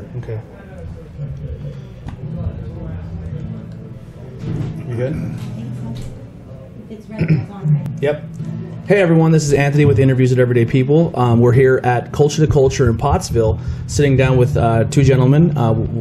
together. Okay. You good? It's running on, right? Yep. Hey everyone, this is Anthony with Interviews with Everyday People. We're here at Culture to Culture in Pottsville, sitting down with two gentlemen.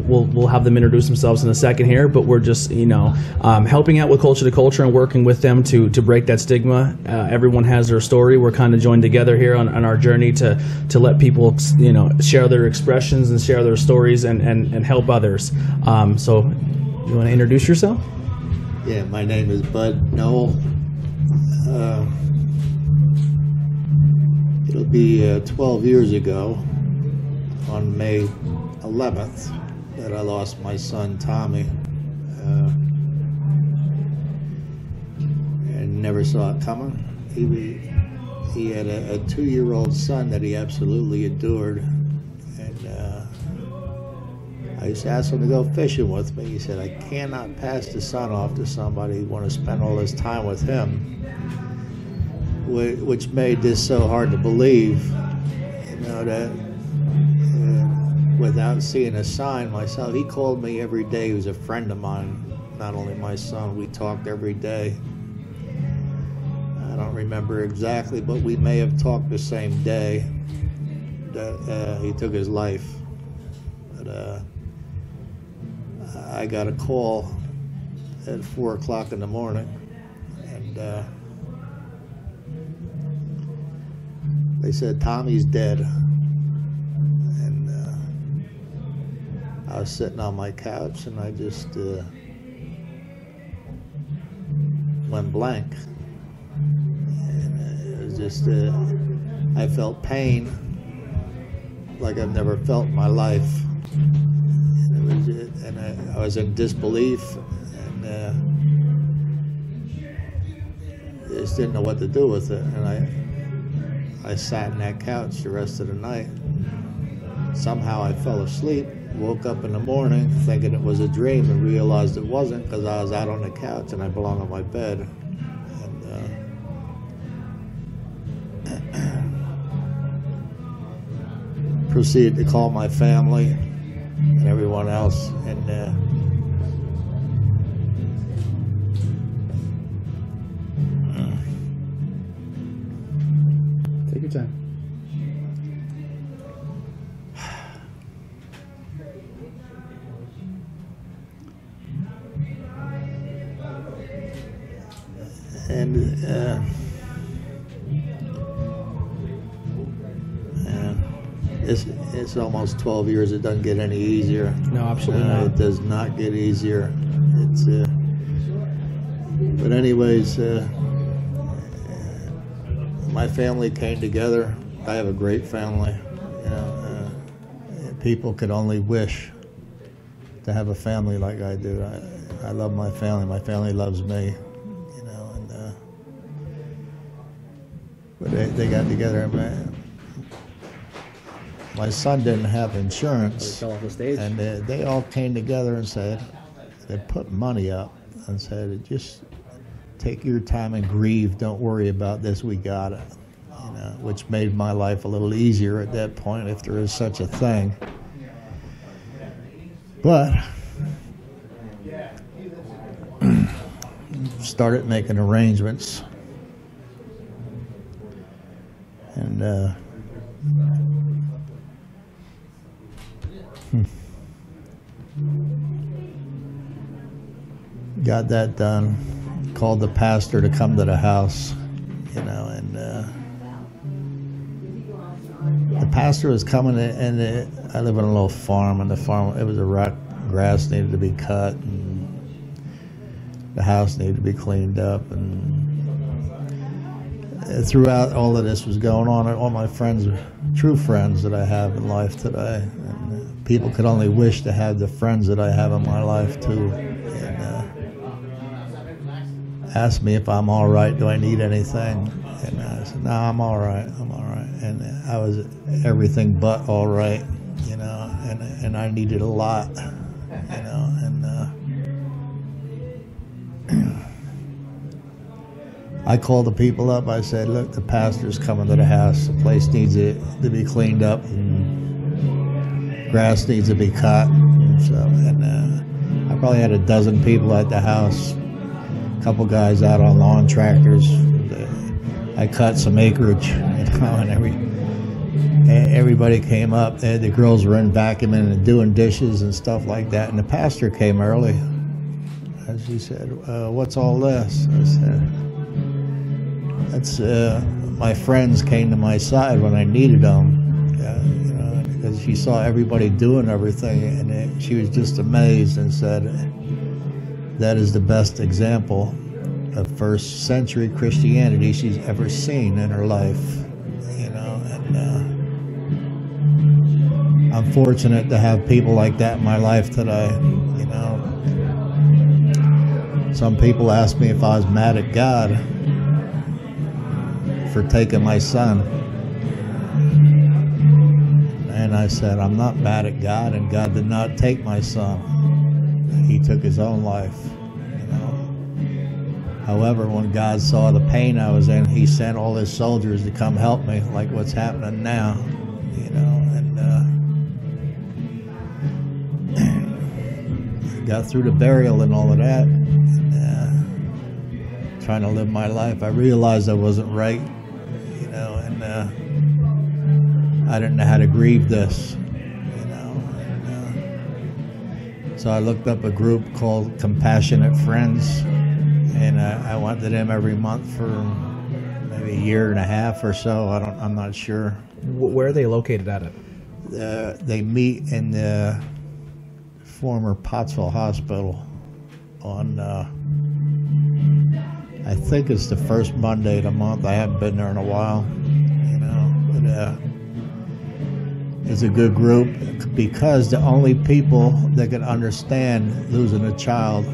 We'll have them introduce themselves in a second here, but we're just, you know, helping out with Culture to Culture and working with them to break that stigma. Everyone has their story. We're kind of joined together here on our journey to let people, you know, share their expressions and share their stories and help others. So you want to introduce yourself? Yeah, my name is Bud Noel. It'll be 12 years ago, on May 11th, that I lost my son Tommy, and never saw it coming. He had a two-year-old son that he absolutely adored, and I just asked him to go fishing with me. He said, "I cannot pass the son off to somebody who wants to spend all this time with him," which made this so hard to believe, you know, that without seeing a sign myself. He called me every day. He was a friend of mine, not only my son. We talked every day. I don't remember exactly, but we may have talked the same day that he took his life. But I got a call at 4 o'clock in the morning, and they said, "Tommy's dead." And I was sitting on my couch, and I just went blank. And it was just, I felt pain like I've never felt in my life. And, I was in disbelief, and I just didn't know what to do with it. And I sat in that couch the rest of the night. Somehow I fell asleep, woke up in the morning thinking it was a dream, and realized it wasn't, because I was out on the couch and I belong on my bed. And proceeded to call my family and everyone else, and it's almost 12 years. It doesn't get any easier. No, absolutely not. It does not get easier. It's but anyways, my family came together. I have a great family. You know, people could only wish to have a family like I do. I love my family. My family loves me. You know, and but they got together. My son didn't have insurance, and they all came together and said, they put money up and said, "Just take your time and grieve. Don't worry about this. We got it." You know, which made my life a little easier at that point, if there is such a thing. But started making arrangements, and got that done. Called the pastor to come to the house, you know, and the pastor was coming, and I live on a little farm, and the farm, it was a rock, grass needed to be cut, and the house needed to be cleaned up, and throughout all of this was going on, all my friends, true friends that I have in life today, and people could only wish to have the friends that I have in my life too. And, asked me if I'm all right, do I need anything? And I said, "No, I'm all right, I'm all right." And I was everything but all right, you know, and I needed a lot, you know, and I called the people up. I said, "Look, the pastor's coming to the house. The place needs to be cleaned up. And grass needs to be cut. And I probably had a dozen people at the house, a couple guys out on lawn tractors. I cut some acreage, and everybody came up. The girls were in vacuuming and doing dishes and stuff like that, and the pastor came early. And she said, what's all this? I said, that's my friends came to my side when I needed them, because she saw everybody doing everything, and she was just amazed and said, that is the best example of first century Christianity she's ever seen in her life, and I'm fortunate to have people like that in my life today, Some people asked me if I was mad at God for taking my son. And I said, I'm not mad at God, and God did not take my son. He took his own life. However, when God saw the pain I was in, he sent all his soldiers to come help me, like what's happening now, Got through the burial and all of that. Trying to live my life, I realized I wasn't right, I didn't know how to grieve this, so I looked up a group called Compassionate Friends, and I went to them every month for maybe a year and a half or so. I'm not sure. Where are they located at? It? They meet in the former Pottsville Hospital on. I think it's the first Monday of the month. I haven't been there in a while, but it's a good group because the only people that can understand losing a child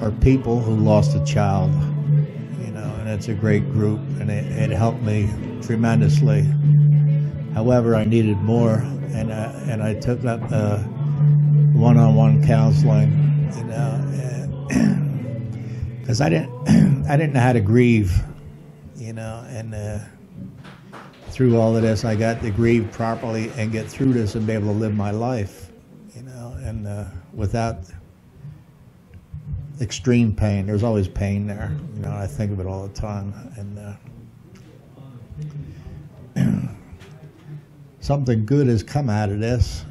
are people who lost a child, and it's a great group, and it helped me tremendously. However, I needed more, and I took up one-on-one counseling, because I didn't know how to grieve, and through all of this, I got to grieve properly and get through this and be able to live my life, and without extreme pain. There's always pain there, I think of it all the time, and something good has come out of this,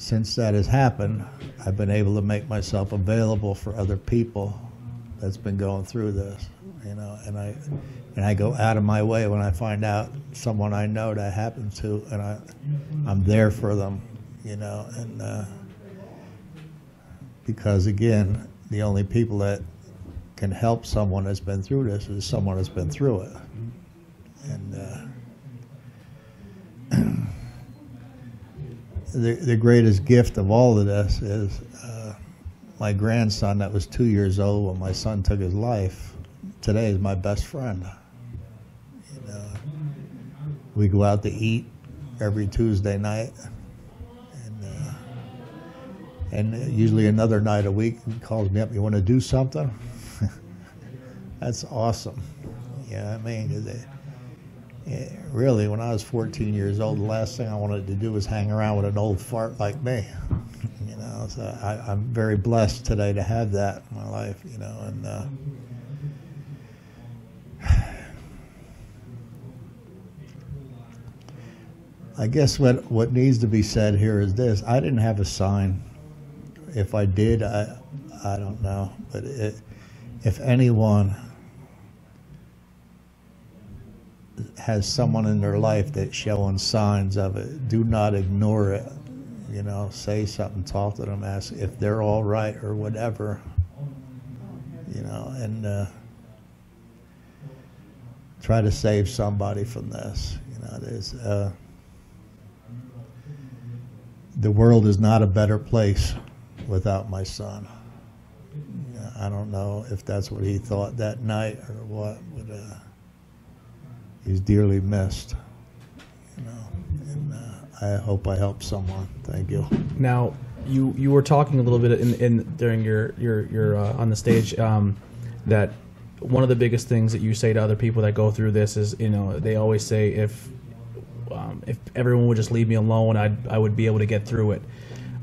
since that has happened. I've been able to make myself available for other people that's been going through this, and I go out of my way when I find out someone I know that happened to, and I'm there for them, because again, the only people that can help someone that's been through this is someone that's been through it, and The greatest gift of all of this is my grandson that was 2 years old when my son took his life, today is my best friend. We go out to eat every Tuesday night, and usually another night a week. He calls me up, you want to do something? That's awesome. Yeah, I mean, really, when I was 14 years old, the last thing I wanted to do was hang around with an old fart like me, so I'm very blessed today to have that in my life, I guess what needs to be said here is this. I didn't have a sign. If I did, I don't know, but if anyone has someone in their life that's showing signs of it, do not ignore it, say something, talk to them, ask if they're all right or whatever, and try to save somebody from this. The world is not a better place without my son. I don't know if that's what he thought that night or what, but he's dearly missed, and I hope I help someone. Thank you. Now, you were talking a little bit during your on the stage that one of the biggest things that you say to other people that go through this is, they always say, if if everyone would just leave me alone, I would be able to get through it.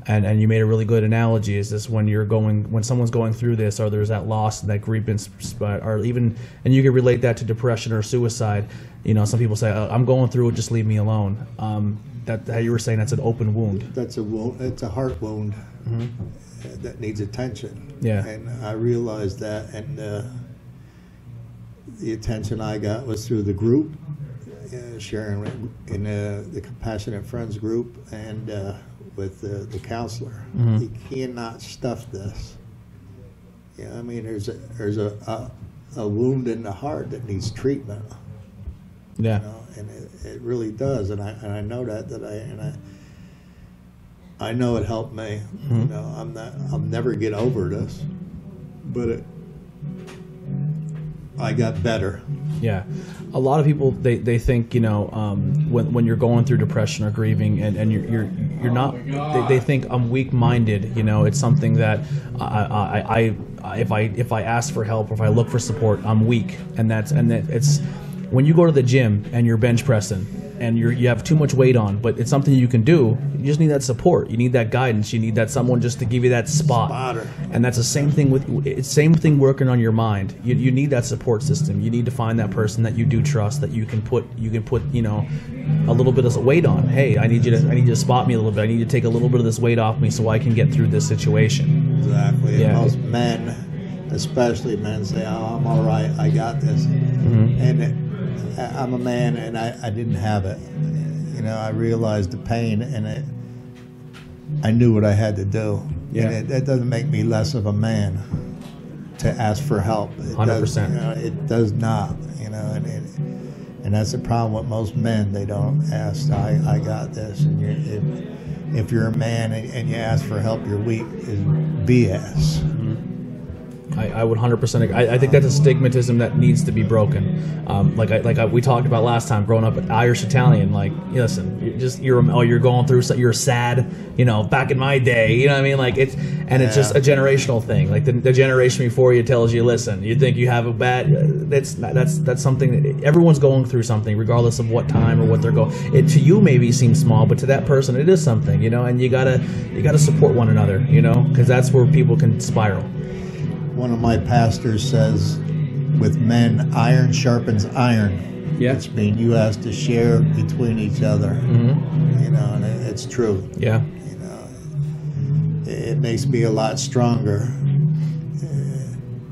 And you made a really good analogy. Is this when you're going, when someone's going through this, or there's that loss and that grievance, or even, and you can relate that to depression or suicide. You know, some people say, oh, "I'm going through it, just leave me alone." That, how you were saying, that's an open wound. That's a wound. It's a heart wound that needs attention. Yeah. And I realized that, and the attention I got was through the group, sharing in the Compassionate Friends group, and. With the counselor, you cannot stuff this. Yeah, I mean, there's a wound in the heart that needs treatment. Yeah, you know? And it really does, and I know that I know it helped me. You know, I'll never get over this, but I got better. Yeah, a lot of people they think, you know, when you're going through depression or grieving, and you're not, they think I'm weak-minded. You know, it's something that if I ask for help or if I look for support, I'm weak, and it's when you go to the gym and you're bench pressing and you have too much weight on, but it's something you can do. You just need that support. You need that guidance. You need that someone just to give you that spot. Spotter. And that's the same thing with working on your mind. You need that support system. You need to find that person that you do trust, that you can put you know, a little bit of weight on. Hey, I need you to spot me a little bit. I need you to take a little bit of this weight off me so I can get through this situation. Exactly. Yeah. Most men, especially men, say, "Oh, I'm all right. I got this." And I'm a man, and I didn't have it. You know, I realized the pain, and I knew what I had to do. Yeah. And that doesn't make me less of a man to ask for help. 100%. You know, it does not, you know, and that's the problem with most men. They don't ask, I got this. And if you're a man and you ask for help, you're weak is BS. I would 100% agree. I think that's a stigmatism that needs to be broken. We talked about last time, growing up Irish Italian. Like, listen, you're going through, you're sad. You know, back in my day, you know what I mean. Like it's just a generational thing. Like the generation before you tells you, listen, you think you have a bad. That's something that everyone's going through something, regardless of what time or what they're going. It to you maybe seems small, but to that person it is something. You know, and you gotta support one another. You know, because that's where people can spiral. One of my pastors says, with men, iron sharpens iron. Yeah. Which means you have to share between each other. You know, and it's true. Yeah. You know, it makes me a lot stronger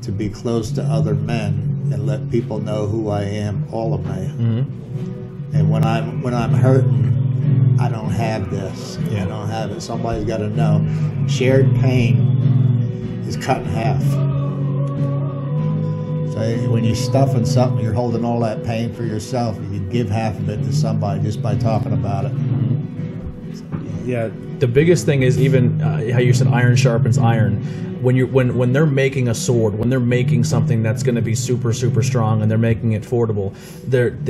to be close to other men and let people know who I am, all of me. And when I'm hurting, I don't have this. Yeah. I don't have it. Somebody's got to know. Shared pain is cut in half. So when you're stuffing something, you're holding all that pain for yourself, and you give half of it to somebody just by talking about it. Yeah, the biggest thing is even how you said iron sharpens iron. When they're making a sword, when they're making something that's going to be super, super strong, and they're making it fordable,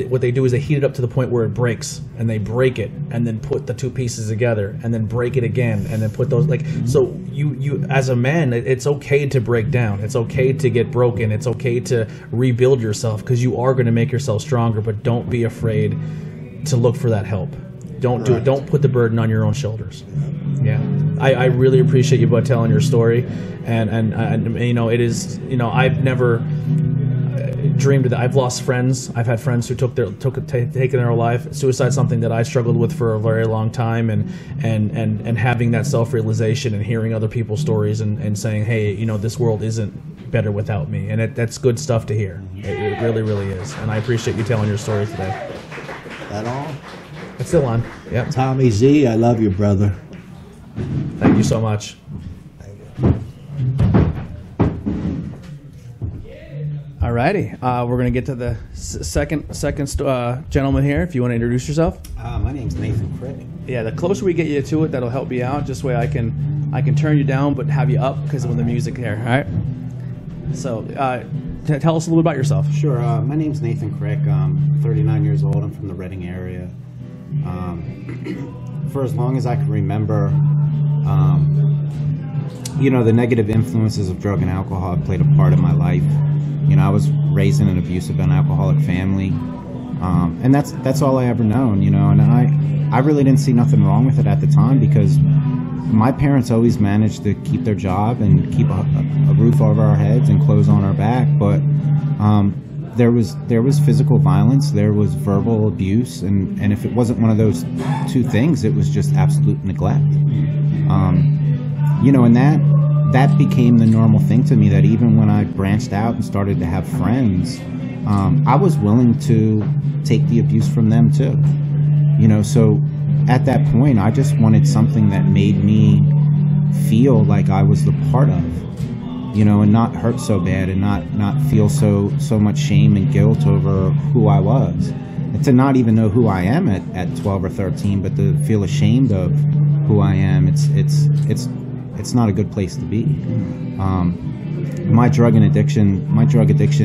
what they do is they heat it up to the point where it breaks, and they break it, and then put the two pieces together, and then break it again, and then put those, like, so you as a man, it's okay to break down. It's okay to get broken. It's okay to rebuild yourself, because you are going to make yourself stronger, but don't be afraid to look for that help. Don't do it. Don't put the burden on your own shoulders. Yeah, I really appreciate you both telling your story, and you know, it is, you know, I've never dreamed of that. I've lost friends. I've had friends who taken their life. Suicide's something that I struggled with for a very long time, and having that self-realization and hearing other people's stories and saying, hey, you know, this world isn't better without me, and that's good stuff to hear. It really, really is, and I appreciate you telling your story today. That all? It's still on. Yep. Tommy Z, I love you, brother. Thank you so much. Thank you. Alrighty, we're gonna get to the second gentleman here. If you want to introduce yourself. My name's Nathan Krick. Yeah, the closer we get you to it, that'll help you out. Just way I can turn you down, but have you up because of the music here. All right. So. Tell us a little about yourself. Sure. My name's Nathan Krick. I'm 39 years old. I'm from the Reading area. For as long as I can remember, you know, the negative influences of drug and alcohol have played a part in my life. You know, I was raised in an abusive and alcoholic family. And that's all I ever known, you know. And I really didn't see nothing wrong with it at the time, because my parents always managed to keep their job and keep a roof over our heads and clothes on our back. But there was physical violence, there was verbal abuse, and if it wasn't one of those two things, it was just absolute neglect. You know, and that became the normal thing to me, that even when I branched out and started to have friends, I was willing to take the abuse from them too. You know, so at that point, I just wanted something that made me feel like I was the part of, you know, and not hurt so bad, and not feel so much shame and guilt over who I was, and to not even know who I am at 12 or 13, but to feel ashamed of who I am. It's not a good place to be. My drug addiction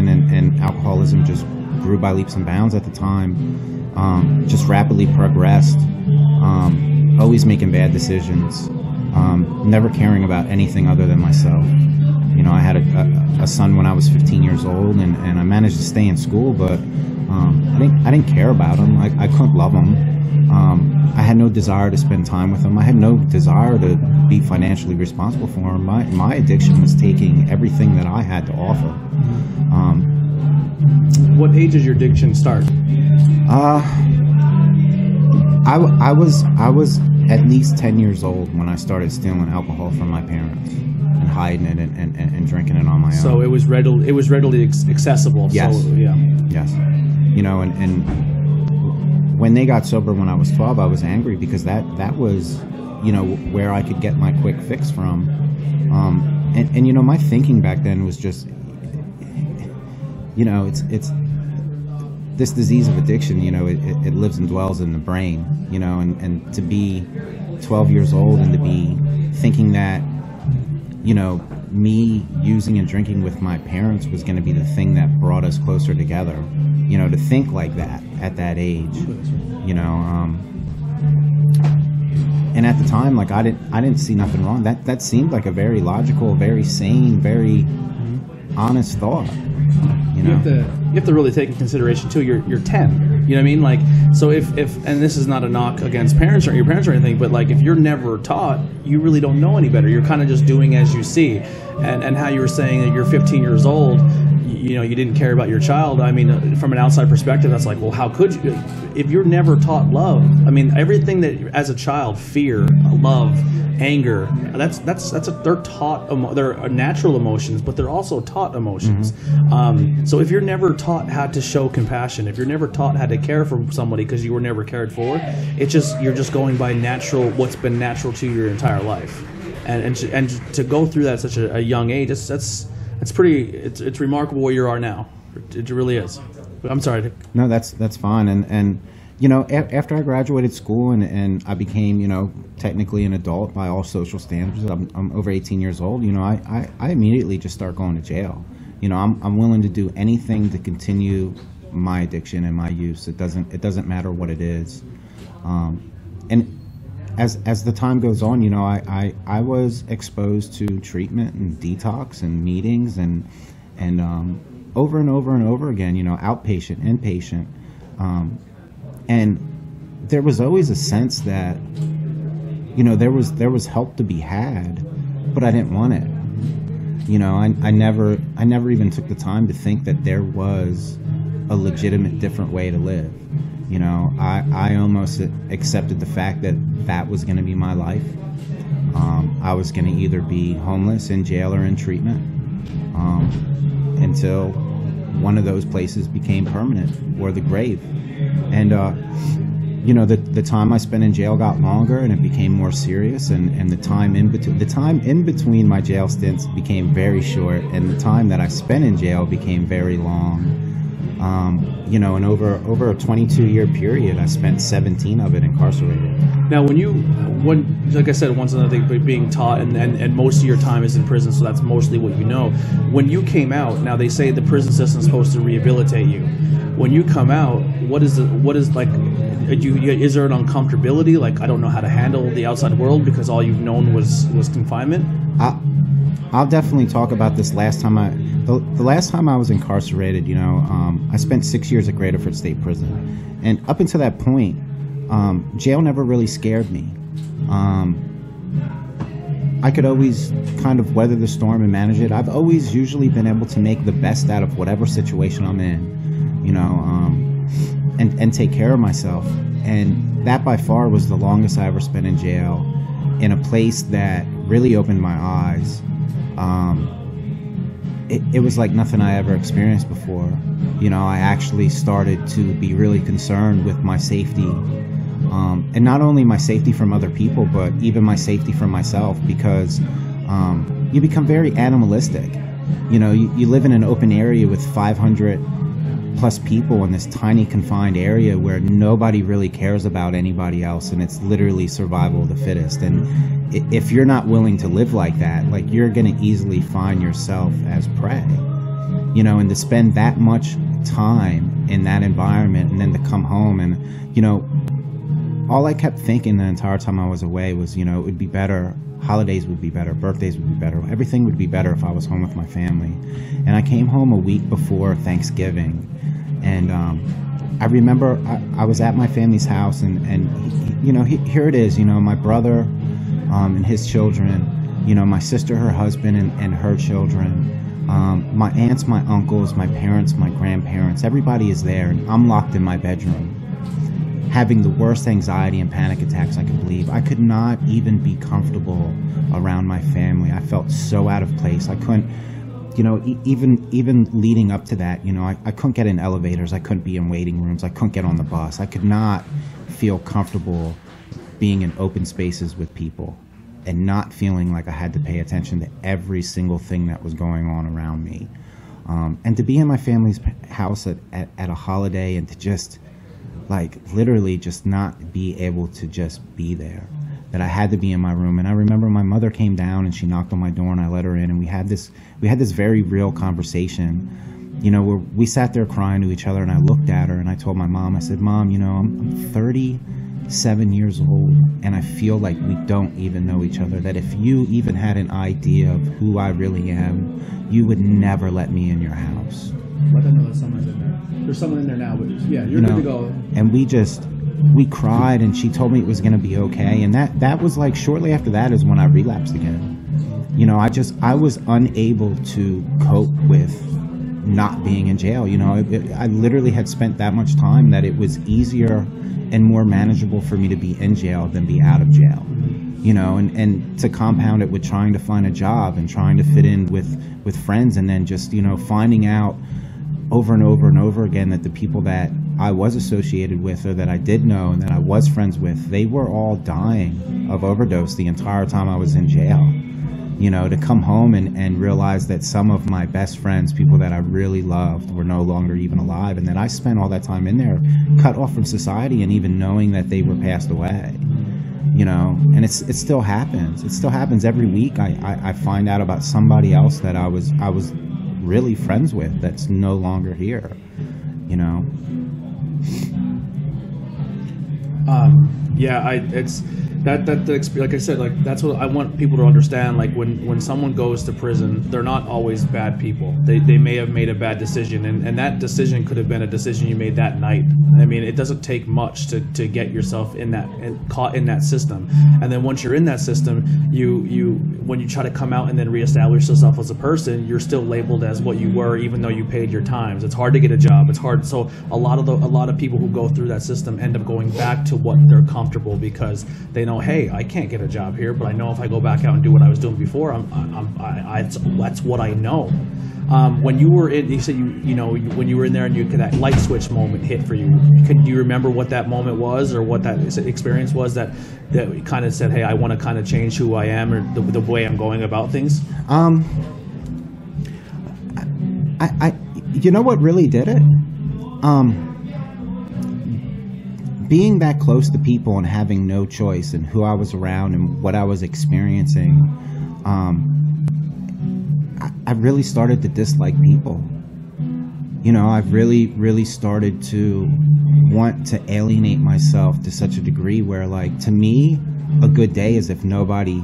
and alcoholism just grew by leaps and bounds at the time. Just rapidly progressed. Always making bad decisions. Never caring about anything other than myself. You know, I had a son when I was 15 years old, and I managed to stay in school, but I didn't care about him. I couldn't love him. I had no desire to spend time with him. I had no desire to be financially responsible for him. My addiction was taking everything that I had to offer. What age did your addiction start? I was at least 10 years old when I started stealing alcohol from my parents and hiding it and drinking it on my own. So it was readily accessible. Yes. So, yeah. Yes. You know, and when they got sober when I was 12, I was angry because that was, you know, where I could get my quick fix from. And you know, my thinking back then was just, you know, it's this disease of addiction, you know, it lives and dwells in the brain, you know, and to be 12 years old and to be thinking that, you know, me using and drinking with my parents was going to be the thing that brought us closer together. You know, to think like that at that age, you know, and at the time, like I didn't see nothing wrong. That seemed like a very logical, very sane, very honest thought. You know, you have to really take in consideration too. You're 10. You know what I mean? Like, so if and this is not a knock against parents or your parents or anything, but like if you're never taught, you really don't know any better. You're kind of just doing as you see, and how you were saying that you're 15 years old. You know, you didn't care about your child. I mean, from an outside perspective, that's like, well, how could you? If you're never taught love, I mean, everything that as a child, fear, love, anger, they're taught, they're natural emotions, but they're also taught emotions. Mm-hmm. So if you're never taught how to show compassion, if you're never taught how to care for somebody because you were never cared for, it's just, you're just going by natural, what's been natural to your entire life. And to go through that at such a young age, it's remarkable where you are now. It really is. I'm sorry. No, that's fine. And you know, after I graduated school and I became, you know, technically an adult by all social standards, I'm over 18 years old. You know, I immediately just start going to jail. You know, I'm willing to do anything to continue my addiction and my use. It doesn't matter what it is. And as the time goes on, you know, I was exposed to treatment and detox and meetings and over and over and over again, you know, outpatient, inpatient. And there was always a sense that, you know, there was help to be had, but I didn't want it. You know, I never even took the time to think that there was a legitimate different way to live. You know, I almost accepted the fact that was going to be my life. I was going to either be homeless, in jail, or in treatment until one of those places became permanent, or the grave. And, you know, the time I spent in jail got longer and it became more serious. And the time in between my jail stints became very short. And the time that I spent in jail became very long. You know, and over a 22-year period, I spent 17 of it incarcerated. Now, when like I said, once another thing, but being taught, and most of your time is in prison, so that's mostly what you know. When you came out, now they say the prison system is supposed to rehabilitate you. When you come out, is there an uncomfortability? Like, I don't know how to handle the outside world because all you've known was confinement. I'll definitely talk about this last time the last time I was incarcerated, I spent 6 years at Graterford State Prison. And up until that point, jail never really scared me. I could always kind of weather the storm and manage it. I've always usually been able to make the best out of whatever situation I'm in, and take care of myself. And that by far was the longest I ever spent in jail, in a place that really opened my eyes. It was like nothing I ever experienced before. I actually started to be really concerned with my safety, and not only my safety from other people, but even my safety from myself, because you become very animalistic. You live in an open area with 500+ people in this tiny confined area where nobody really cares about anybody else, and it's literally survival of the fittest. And if you're not willing to live like that, like, you're going to easily find yourself as prey, and to spend that much time in that environment, and then to come home, and all I kept thinking the entire time I was away was, it would be better, holidays would be better, birthdays would be better, everything would be better if I was home with my family. And I came home a week before Thanksgiving. And I remember I was at my family's house, and here it is, my brother and his children, my sister, her husband, and her children, my aunts, my uncles, my parents, my grandparents, everybody is there, and I'm locked in my bedroom, having the worst anxiety and panic attacks I could believe. I could not even be comfortable around my family. I felt so out of place. I couldn't. Even leading up to that, I couldn't get in elevators, I couldn't be in waiting rooms, I couldn't get on the bus, I could not feel comfortable being in open spaces with people and not feeling like I had to pay attention to every single thing that was going on around me. And to be in my family's house at a holiday, and to just, like, literally just not be able to just be there, that I had to be in my room. And I remember my mother came down and she knocked on my door, and I let her in, and we had this very real conversation, where we sat there crying to each other, and I looked at her and I told my mom, I said, Mom, I'm 37 years old, and I feel like we don't even know each other, that if you even had an idea of who I really am, you would never let me in your house. Well, I don't know that someone's in there. There's someone in there now, but yeah, you're good to go. And we cried, and she told me it was going to be okay. And that was, like, shortly after that is when I relapsed again. I was unable to cope with not being in jail. I literally had spent that much time that it was easier and more manageable for me to be in jail than be out of jail. And to compound it with trying to find a job and trying to fit in with friends, and then just, finding out over and over and over again that the people that I was associated with, or that I did know and that I was friends with, they were all dying of overdose the entire time I was in jail. To come home and realize that some of my best friends, people that I really loved, were no longer even alive, and that I spent all that time in there cut off from society and even knowing that they were passed away. And it still happens. It still happens every week. I find out about somebody else that I was really friends with that's no longer here. Yeah, it's that like I said, like, that's what I want people to understand. Like, when someone goes to prison, they're not always bad people. They may have made a bad decision, and that decision could have been a decision you made that night. I mean, it doesn't take much to get yourself in that, and caught in that system. And then once you're in that system, you when you try to come out and then reestablish yourself as a person, you're still labeled as what you were, even though you paid your times. It's hard to get a job. It's hard. So a lot of people who go through that system end up going back to what they're comfortable, because they know, hey, I can't get a job here, but I know if I go back out and do what I was doing before, that's what I know. When you were in, you said when you were in there and that light switch moment hit for you, do you remember what that moment was, or what that experience was that kind of said, hey, I want to kind of change who I am, or the way I'm going about things? You know what really did it? Being that close to people and having no choice in who I was around and what I was experiencing, I really started to dislike people. I've really started to want to alienate myself to such a degree where, like, to me, a good day is if nobody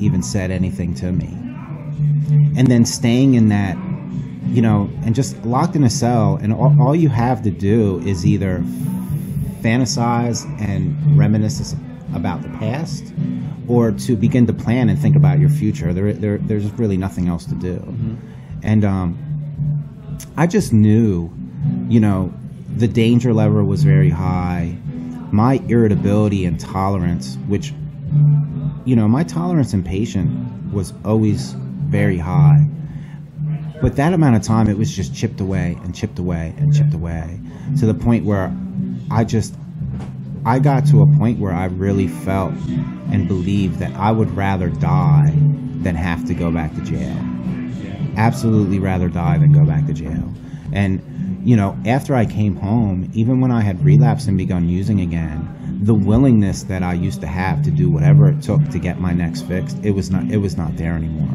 even said anything to me. and then staying in that, you know, and just locked in a cell, and all you have to do is either fantasize and reminisce about the past, or to begin to plan and think about your future. There's really nothing else to do. Mm-hmm. And I just knew, you know, the danger level was very high. My irritability and tolerance, which, you know, my tolerance and patience was always very high. But that amount of time, it was just chipped away and chipped away and chipped away, to the point where I got to a point where I really felt and believed that I would rather die than have to go back to jail. Absolutely rather die than go back to jail. And, you know, after I came home, even when I had relapsed and begun using again, the willingness that I used to have to do whatever it took to get my next fix, it was not there anymore.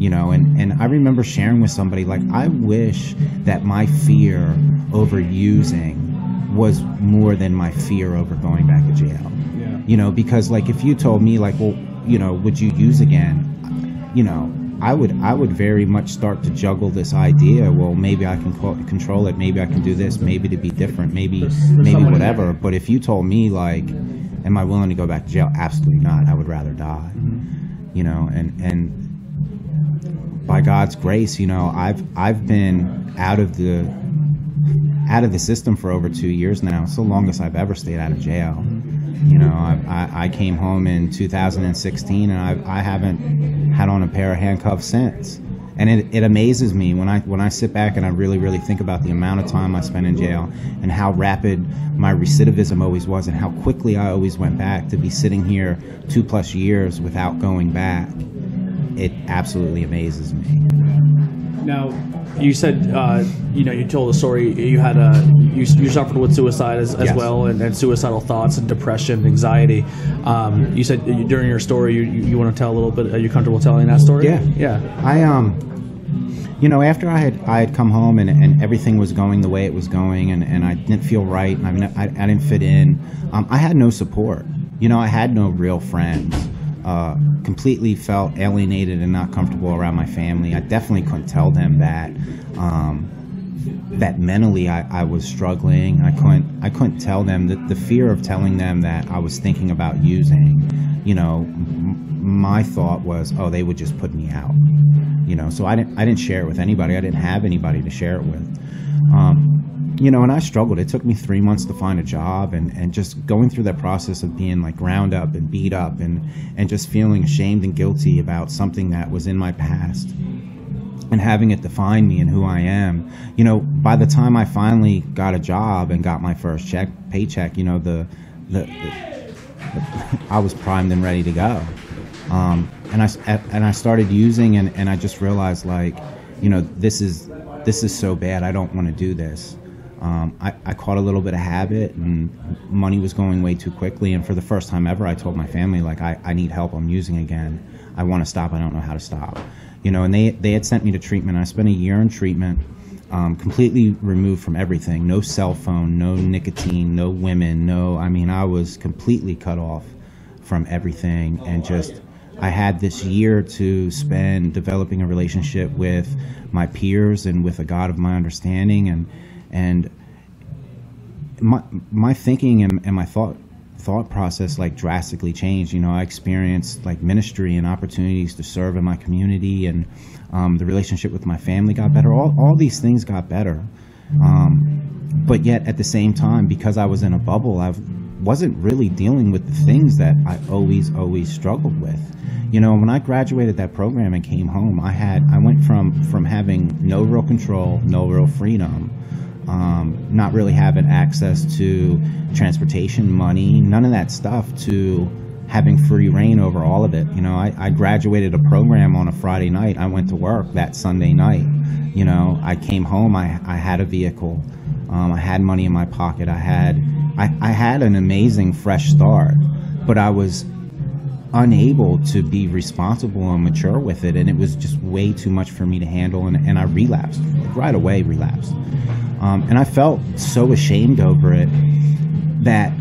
You know, and I remember sharing with somebody, like, I wish that my fear over using was more than my fear over going back to jail. Yeah. You know, because, like, if you told me, like, well, you know, would you use again? You know, I would very much start to juggle this idea. Well, maybe I can control it. Maybe I can do this. Maybe to be different. Maybe whatever. But if you told me, like, am I willing to go back to jail? Absolutely not. I would rather die. Mm-hmm. You know, and by God's grace, you know, I've been out of the system for over 2 years now. It's the longest I've ever stayed out of jail. You know, I came home in 2016, and I haven't had on a pair of handcuffs since. And it amazes me when I sit back and I really think about the amount of time I spent in jail, and how rapid my recidivism always was, and how quickly I always went back, to be sitting here 2+ years without going back. It absolutely amazes me. Now, you said, you know, you told a story, you suffered with suicide as yes. well, and suicidal thoughts and depression, anxiety. You said during your story, you want to tell a little bit, are you comfortable telling that story? Yeah. Yeah. You know, after I had come home and everything was going the way it was going, and I didn't feel right, and I didn't fit in, I had no support. You know, I had no real friends. Completely felt alienated and not comfortable around my family. I definitely couldn't tell them that that mentally I was struggling. I couldn't tell them that, the fear of telling them that I was thinking about using. You know, my thought was, oh, they would just put me out. You know, so I didn't share it with anybody. I didn't have anybody to share it with. You know, and I struggled. It took me 3 months to find a job, and just going through that process of being, like, ground up and beat up, and just feeling ashamed and guilty about something that was in my past, and having it define me and who I am. You know, by the time I finally got a job and got my first paycheck, you know, I was primed and ready to go. And I started using, and I just realized, like, you know, this is so bad. I don't want to do this. I caught a little bit of habit, and money was going way too quickly. And for the first time ever, I told my family, like, I need help. I'm using again. I want to stop. I don't know how to stop. You know, and they had sent me to treatment. I spent a year in treatment, completely removed from everything. No cell phone, no nicotine, no women, no, I mean, I was completely cut off from everything, and just, I had this year to spend developing a relationship with my peers and with a God of my understanding. And my thinking and my thought process, like, drastically changed. You know, I experienced, like, ministry and opportunities to serve in my community, and the relationship with my family got better. All these things got better. But yet at the same time, because I was in a bubble, I wasn't really dealing with the things that I always struggled with. You know, when I graduated that program and came home, I went from having no real control, no real freedom, not really having access to transportation, money, none of that stuff, to having free reign over all of it. You know, I graduated a program on a Friday night. I went to work that Sunday night. You know, I came home. I had a vehicle. I had money in my pocket. I had an amazing fresh start, but I was unable to be responsible and mature with it, and it was just way too much for me to handle, and I relapsed, like, right away relapsed. And I felt so ashamed over it that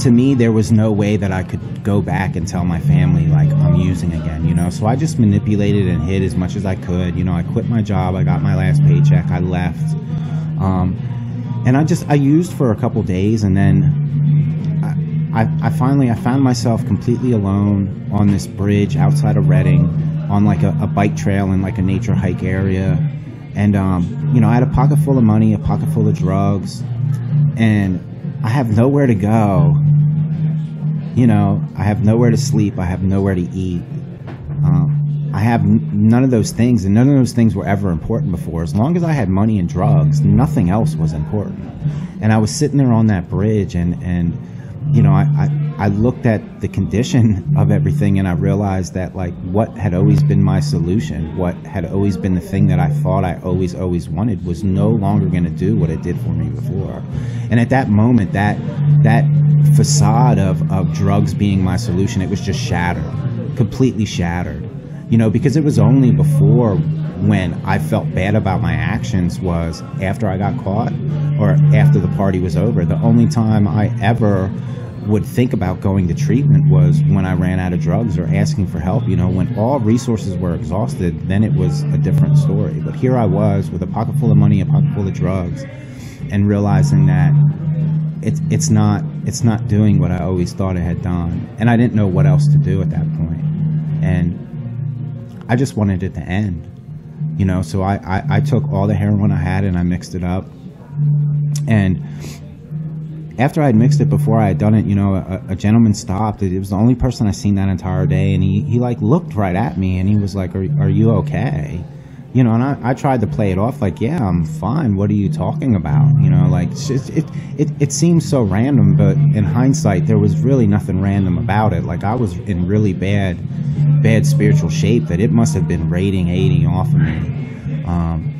to me, there was no way that I could go back and tell my family, like, I'm using again, you know? So I just manipulated and hid as much as I could. You know, I quit my job. I got my last paycheck. I left. And I used for a couple days, and then I found myself completely alone on this bridge outside of Reading on, like, a bike trail in, like, a nature hike area. And, you know, I had a pocket full of money, a pocket full of drugs, and I have nowhere to go. You know, I have nowhere to sleep. I have nowhere to eat. I have none of those things, and none of those things were ever important before. As long as I had money and drugs, nothing else was important. And I was sitting there on that bridge, and you know, I looked at the condition of everything, and I realized that, like, what had always been my solution, what had always been the thing that I thought I always wanted, was no longer going to do what it did for me before. And at that moment, that facade of drugs being my solution, it was just shattered, completely shattered. You know, because it was only before, when I felt bad about my actions, was after I got caught or after the party was over. The only time I ever would think about going to treatment was when I ran out of drugs or asking for help. You know, when all resources were exhausted, then it was a different story. But here I was with a pocket full of money, a pocket full of drugs, and realizing that it's not doing what I always thought it had done. And I didn't know what else to do at that point. And I just wanted it to end, you know? So I took all the heroin I had and I mixed it up. And after I had mixed it, before I had done it, you know, a gentleman stopped. It was the only person I seen that entire day, and he like looked right at me, and he was like, "Are you okay?" You know, and I tried to play it off like, "Yeah, I'm fine. What are you talking about?" You know, like, it seems so random, but in hindsight, there was really nothing random about it. Like, I was in really bad spiritual shape that it must have been rating 80 off of me.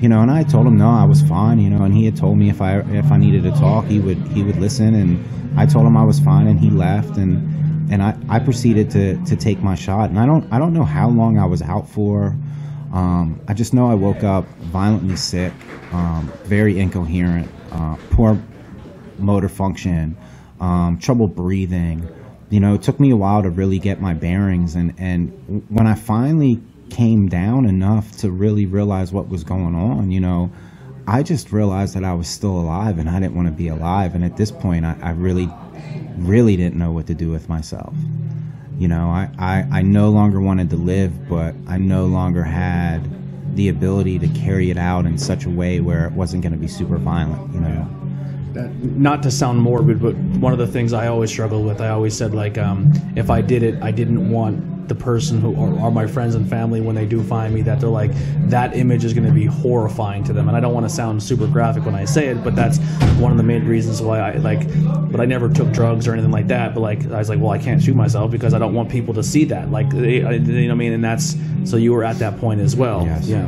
You know, and I told him, no, I was fine, you know, and he had told me if I needed to talk, he would listen. And I told him I was fine, and he left, and I proceeded to take my shot. And I don't know how long I was out for. I just know I woke up violently sick, very incoherent, poor motor function, trouble breathing. You know, it took me a while to really get my bearings. And when I finally came down enough to really realize what was going on, you know, I just realized that I was still alive, and I didn't want to be alive. And at this point, I really didn't know what to do with myself. You know, I no longer wanted to live, but I no longer had the ability to carry it out in such a way where it wasn't going to be super violent, you know. Not to sound morbid, but one of the things I always struggled with, I always said, like, if I did it, I didn't want the person who are my friends and family, when they do find me, that they're like, that image is going to be horrifying to them. And I don't want to sound super graphic when I say it, but that's one of the main reasons why I, like, but I never took drugs or anything like that. But, like, I was like, well, I can't shoot myself because I don't want people to see that. Like, you know what I mean? And that's, so you were at that point as well. Yes. Yeah.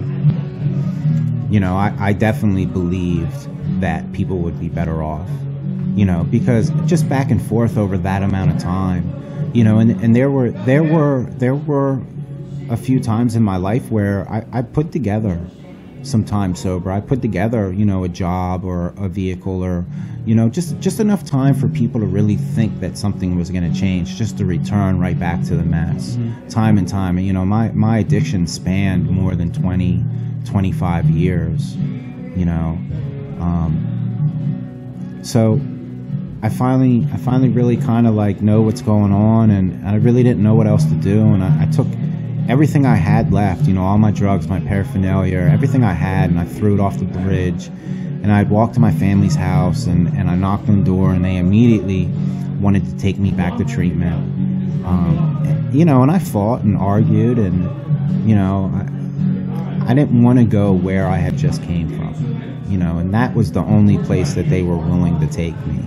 You know, I definitely believed that people would be better off, you know, because just back and forth over that amount of time, you know, and there were a few times in my life where I put together some time sober. I put together, you know, a job or a vehicle, or, you know, just enough time for people to really think that something was going to change, just to return right back to the mess. Mm-hmm. Time and time. And, you know, my addiction spanned more than 20, 25 years, you know. So I finally really kind of, like, know what's going on, and I really didn't know what else to do. And I took everything I had left, you know, all my drugs, my paraphernalia, everything I had, and I threw it off the bridge. And I'd walked to my family's house, and I knocked on the door, and they immediately wanted to take me back to treatment. And, you know, and I fought and argued, and, you know, I didn't want to go where I had just came from, you know, and that was the only place that they were willing to take me.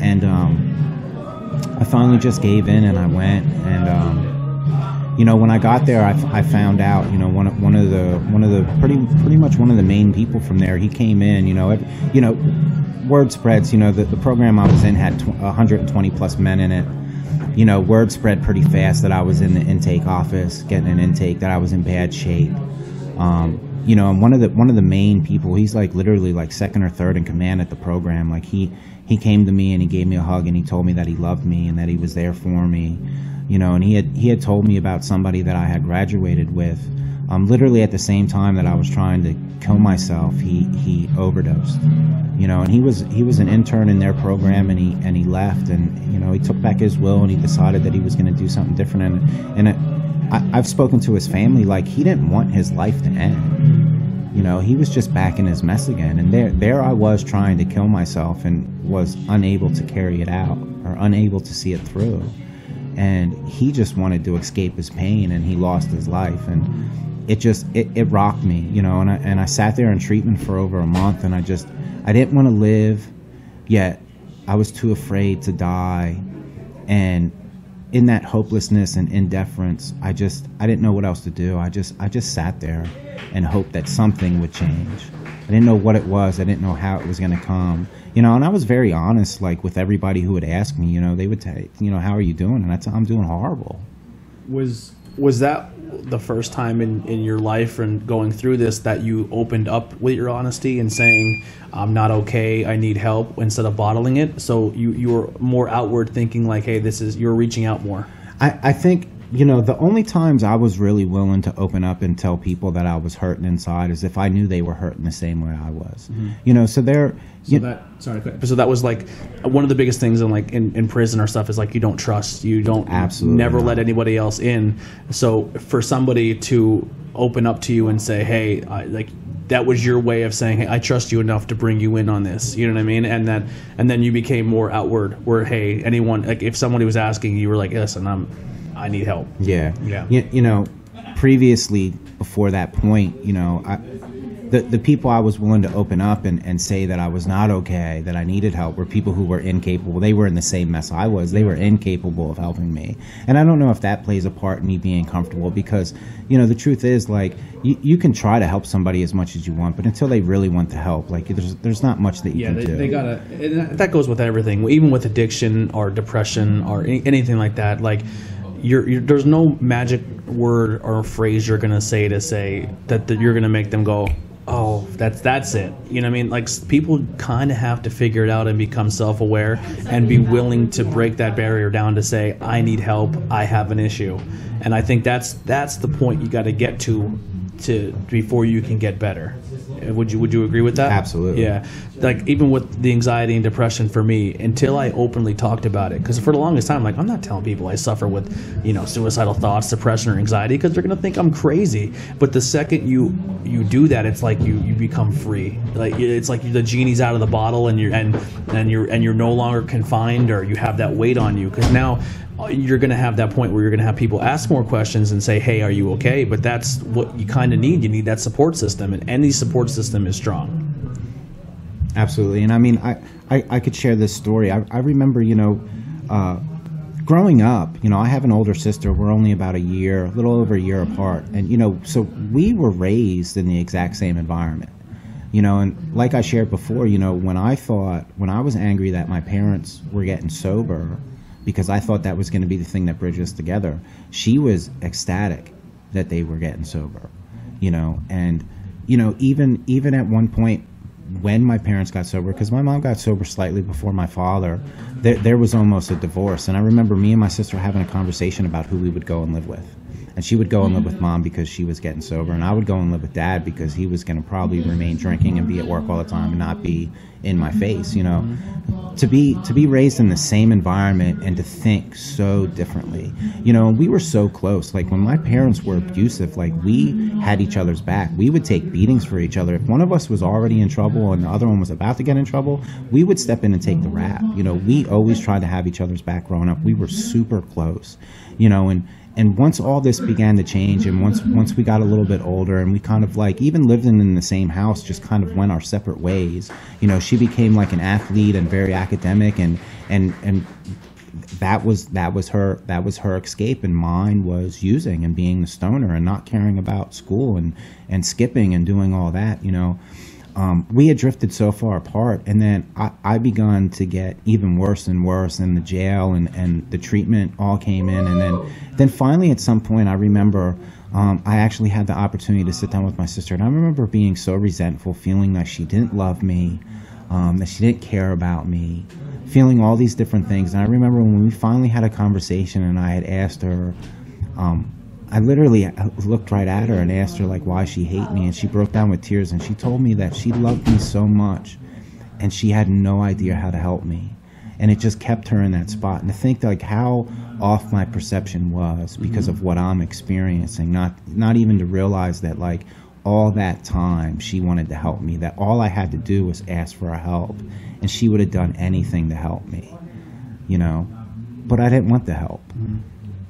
And I finally just gave in, and I went. And you know, when I got there, I found out, you know, one of the pretty much one of the main people from there, he came in. You know, you know, word spreads. You know, the program I was in had 120 plus men in it. You know, word spread pretty fast that I was in the intake office getting an intake, that I was in bad shape. You know, and one of the main people, he's, like, literally, like, second or third in command at the program. Like, he he came to me and he gave me a hug and he told me that he loved me and that he was there for me, you know. And he had told me about somebody that I had graduated with. Literally at the same time that I was trying to kill myself, he overdosed, you know. And he was an intern in their program, and he left, and you know, he took back his will and he decided that he was going to do something different. And I've spoken to his family, like, he didn't want his life to end, you know. He was just back in his mess again, and there I was trying to kill myself and was unable to carry it out or unable to see it through. And he just wanted to escape his pain, and he lost his life. And it rocked me, you know. And I sat there in treatment for over a month, and I didn't want to live, yet I was too afraid to die. And in that hopelessness and indifference, I didn't know what else to do. I just sat there and hoped that something would change. I didn't know what it was. I didn't know how it was going to come, you know. And I was very honest, like, with everybody who would ask me, you know. They would say, you know, how are you doing? And I'd say, I'm doing horrible. Was that the first time in your life and going through this that you opened up with your honesty and saying, I'm not okay, I need help, instead of bottling it? So you were more outward thinking, like, hey, you're reaching out more. I think, you know, the only times I was really willing to open up and tell people that I was hurting inside is if I knew they were hurting the same way I was. Mm-hmm. You know, so so that was like one of the biggest things in prison or stuff is like, you don't trust, you don't never let anybody else in. So for somebody to open up to you and say, hey, that was your way of saying, hey, I trust you enough to bring you in on this. You know what I mean? And then you became more outward, where, hey, anyone, like, if somebody was asking, you were like, listen, I need help. Yeah. Yeah. You know, previously, before that point, you know, the people I was willing to open up and say that I was not okay, that I needed help, were people who were incapable. They were in the same mess I was. They were incapable of helping me. And I don't know if that plays a part in me being comfortable, because, you know, the truth is, like, you can try to help somebody as much as you want, but until they really want the help, like, there's not much that you can do. Yeah, they gotta, and that goes with everything, even with addiction or depression or anything like that. Like, there's no magic word or phrase you're gonna say to say that you're gonna make them go, oh, that's it. You know what I mean? Like, people kind of have to figure it out and become self-aware and be willing to break that barrier down to say, I need help, I have an issue. And I think that's the point you got to get to before you can get better. Would you agree with that? Absolutely. Yeah. Like, even with the anxiety and depression for me, until I openly talked about it, because for the longest time, like, I'm not telling people I suffer with, you know, suicidal thoughts, depression, or anxiety, because they're gonna think I'm crazy. But the second you do that, it's like you become free. Like, it's like the genie's out of the bottle, and you're no longer confined, or you have that weight on you, because now you're going to have that point where you're going to have people ask more questions and say, hey, are you okay? But that's what you kind of need. You need that support system, and any support system is strong. Absolutely. And I mean, I could share this story. I remember, you know, growing up, you know, I have an older sister. We're only about a little over a year apart. And, you know, so we were raised in the exact same environment, you know. And like I shared before, you know, when I was angry that my parents were getting sober, because I thought that was going to be the thing that bridged us together, she was ecstatic that they were getting sober, you know. And, you know, even at one point when my parents got sober, because my mom got sober slightly before my father, there was almost a divorce. And I remember me and my sister having a conversation about who we would go and live with. And she would go and live with mom because she was getting sober, and I would go and live with dad because he was going to probably remain drinking and be at work all the time and not be in my face, you know. To be raised in the same environment and to think so differently, you know. And we were so close. Like, when my parents were abusive, like, we had each other's back. We would take beatings for each other. If one of us was already in trouble and the other one was about to get in trouble, we would step in and take the rap. You know, we always tried to have each other's back growing up. We were super close, you know. And once all this began to change, and once we got a little bit older, and we kind of, like, even living in the same house, just kind of went our separate ways. You know, she became like an athlete and very academic, and that was her escape, and mine was using and being the stoner and not caring about school and skipping and doing all that, you know. We had drifted so far apart, and then I begun to get even worse and worse, and the jail and the treatment all came in. And then finally at some point, I remember I actually had the opportunity to sit down with my sister, and I remember being so resentful, feeling like she didn't love me, that she didn't care about me, feeling all these different things. And I remember when we finally had a conversation and I had asked her, I literally looked right at her and asked her like why she hated me, and she broke down with tears and she told me that she loved me so much and she had no idea how to help me. And it just kept her in that spot. And to think like how off my perception was because of what I'm experiencing, not even to realize that like all that time she wanted to help me, that all I had to do was ask for her help and she would have done anything to help me, you know, but I didn't want the help.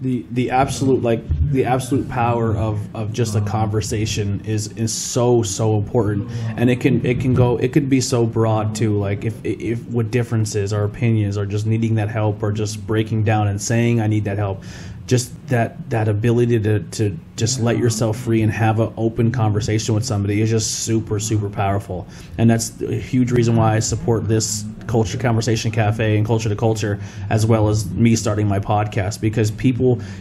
The absolute, like the absolute power of just a conversation is so important, and it could be so broad too. Like if with differences or opinions or just needing that help or just breaking down and saying I need that help, just that ability to just let yourself free and have an open conversation with somebody is just super powerful. And that's a huge reason why I support this Conversation Cafe and Culture to Culture, as well as me starting my podcast, because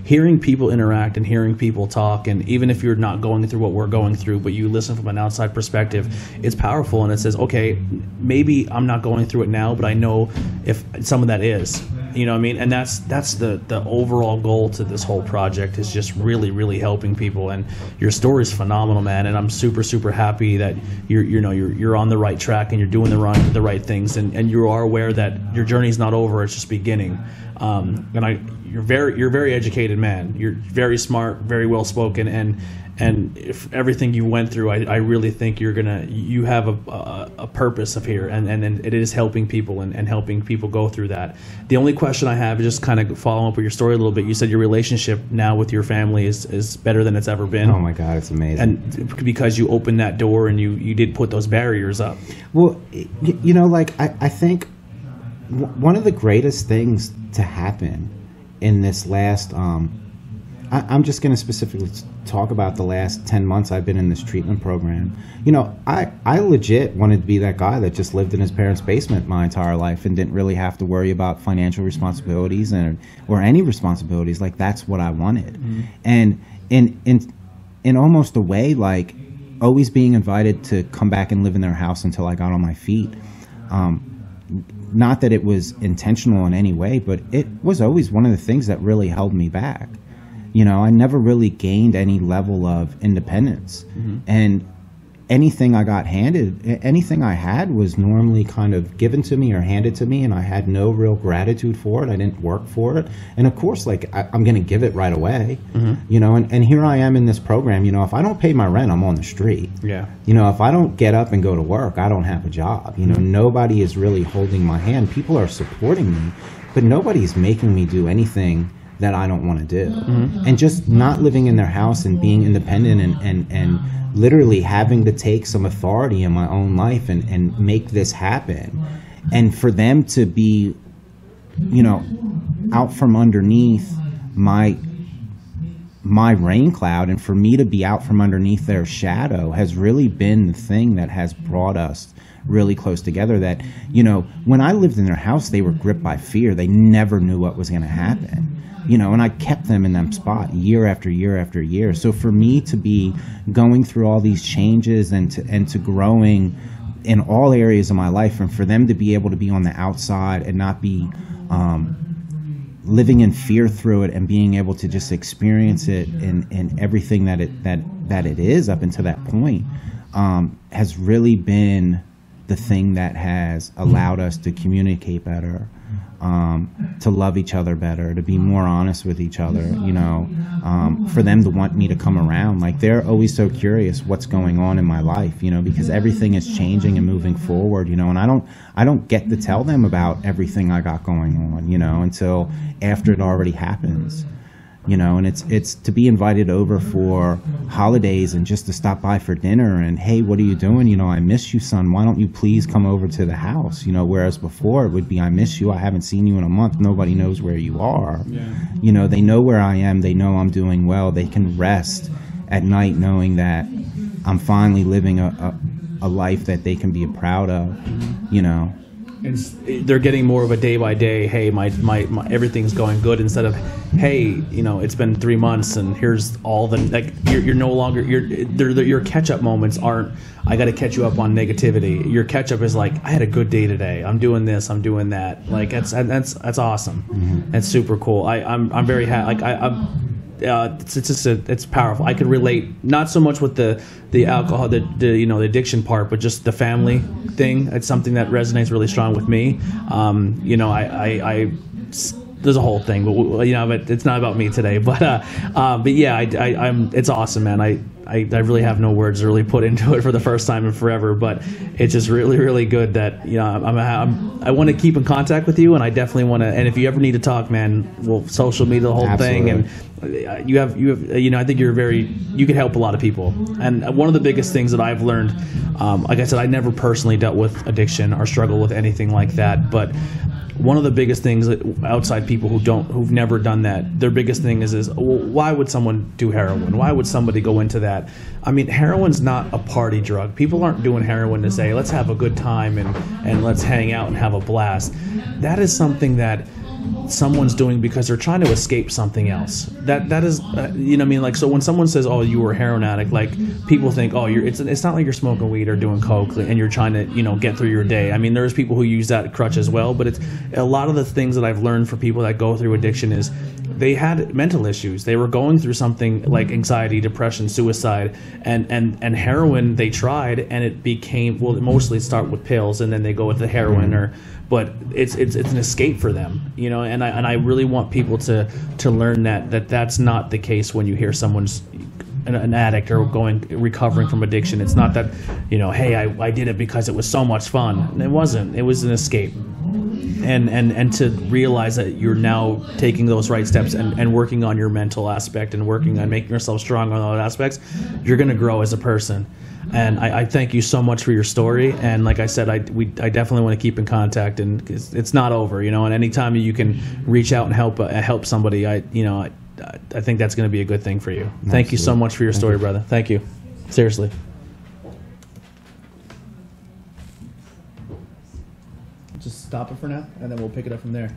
hearing people interact and hearing people talk, and even if you're not going through what we're going through, but you listen from an outside perspective, it's powerful. And it says, okay, maybe I'm not going through it now, but I know if some of that is, you know what I mean? And that's the overall goal to this whole project, is just really helping people. And your story is phenomenal, man. And I'm super happy that you're on the right track and you're doing the right things, and you are aware that your journey's not over; it's just beginning. You're very educated, man. You're very smart, very well spoken, and if everything you went through, I really think you have a purpose of here, and it is helping people and helping people go through that. The only question I have is just kind of following up with your story a little bit. You said your relationship now with your family is better than it's ever been. Oh my God, it's amazing. And because you opened that door and you did put those barriers up. Well, you know, like I think one of the greatest things to happen in this last I'm just going to specifically talk about the last 10 months I've been in this treatment program. You know, I legit wanted to be that guy that just lived in his parents' basement my entire life and didn't really have to worry about financial responsibilities or any responsibilities. Like, that's what I wanted. Mm-hmm. And in almost a way, like, always being invited to come back and live in their house until I got on my feet. Not that it was intentional in any way, but it was always one of the things that really held me back. You know, I never really gained any level of independence. Mm-hmm. And anything I had was normally kind of given to me or handed to me, and I had no real gratitude for it. I didn't work for it. And of course, like, I'm going to give it right away, mm-hmm. you know, and here I am in this program. You know, if I don't pay my rent, I'm on the street. Yeah. You know, if I don't get up and go to work, I don't have a job. You know, mm-hmm. nobody is really holding my hand. People are supporting me, but nobody's making me do anything that I don't want to do. Mm-hmm. And just not living in their house and being independent and literally having to take some authority in my own life and make this happen. And for them to be, you know, out from underneath my rain cloud, and for me to be out from underneath their shadow, has really been the thing that has brought us really close together. That, you know, when I lived in their house, they were gripped by fear. They never knew what was going to happen. You know, and I kept them in that spot year after year after year. So for me to be going through all these changes and to growing in all areas of my life, and for them to be able to be on the outside and not be living in fear through it, and being able to just experience it in everything that it is up until that point, has really been the thing that has allowed us to communicate better. To love each other better, to be more honest with each other, you know, for them to want me to come around. Like, they're always so curious what's going on in my life, you know, because everything is changing and moving forward, you know, and I don't get to tell them about everything I got going on, you know, until after it already happens. You know, and it's to be invited over for holidays and just to stop by for dinner and, hey, what are you doing? You know, I miss you, son. Why don't you please come over to the house? You know, whereas before it would be, I miss you. I haven't seen you in a month. Nobody knows where you are. Yeah. You know, they know where I am. They know I'm doing well. They can rest at night knowing that I'm finally living a life that they can be proud of, you know. And they're getting more of a day by day, hey, my everything's going good, instead of, hey, you know, it's been 3 months and here's all the, like, you're no longer, your catch up moments aren't, I got to catch you up on negativity. Your catch up is like, I had a good day today. I'm doing this. I'm doing that. Like, that's awesome. Mm-hmm. That's super cool. I'm very happy. Like it's powerful. I could relate, not so much with the alcohol, the addiction part, but just the family thing. It's something that resonates really strong with me. There's a whole thing, but it's not about me today. But yeah, I'm. It's awesome, man. I really have no words to really put into it for the first time in forever. But it's just really, really good that, you know, I want to keep in contact with you, and I definitely want to. And if you ever need to talk, man, we'll social media the whole thing. And I think you could help a lot of people. And one of the biggest things that I've learned, like I said, I never personally dealt with addiction or struggled with anything like that, but one of the biggest things that outside people who've never done that, their biggest thing is well, why would someone do heroin? Why would somebody go into that? I mean, heroin's not a party drug. People aren't doing heroin to say, let's have a good time and let's hang out and have a blast. That is something that someone's doing because they're trying to escape something else. That is, you know what I mean? Like, so when someone says, oh, you were a heroin addict, like, people think, oh, it's not like you're smoking weed or doing coke and you're trying to, you know, get through your day. I mean, there's people who use that crutch as well, but it's a lot of the things that I've learned for people that go through addiction is they had mental issues. They were going through something like anxiety, depression, suicide, and heroin they tried, and it became, well, mostly start with pills and then they go with the heroin, or but it's an escape for them, you know. And I really want people to learn that's not the case when you hear someone's an addict or recovering from addiction. It's not that, you know, hey, I did it because it was so much fun. It wasn't. It was an escape. And to realize that you're now taking those right steps and working on your mental aspect and working on making yourself strong on those aspects, you're going to grow as a person. And I thank you so much for your story. And like I said, I definitely want to keep in contact. And it's not over, you know. And anytime you can reach out and help somebody, I think that's going to be a good thing for you. Absolutely. Thank you so much for your story, brother. Thank you. Seriously. Just stop it for now, and then we'll pick it up from there.